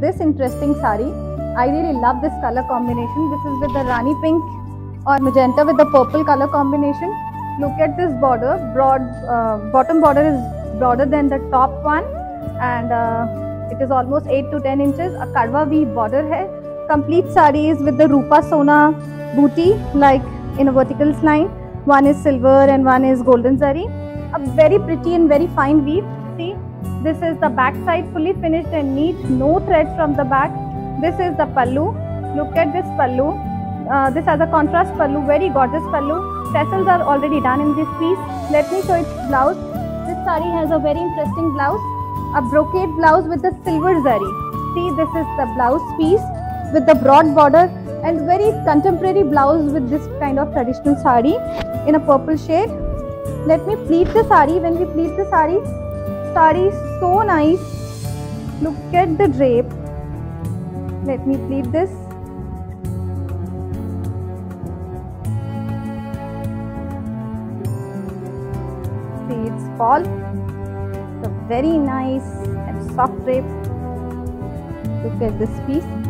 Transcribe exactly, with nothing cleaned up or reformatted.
this interesting saree. I really love this color combination. This is with the Rani pink or magenta with the purple color combination. Look at this border. Broad uh, bottom border is broader than the top one, and uh, it is almost eight to ten inches. A kadwa weave border hai. Complete saree is with the Rupa Sona booty, like in a vertical line. One is silver and one is golden zari. A very pretty and very fine weave. See, this is the back side, fully finished and neat. No threads from the back. This is the pallu. Look at this pallu. Uh, this has a contrast pallu, very gorgeous pallu. Tassels are already done in this piece. Let me show its blouse. This saree has a very interesting blouse. A brocade blouse with the silver zari. See, this is the blouse piece with the broad border and very contemporary blouse with this kind of traditional saree in a purple shade. Let me pleat the saree. When we pleat the saree, saree is so nice. Look at the drape. Let me pleat this. See its fall. It's a very nice and soft drape. Look at this piece.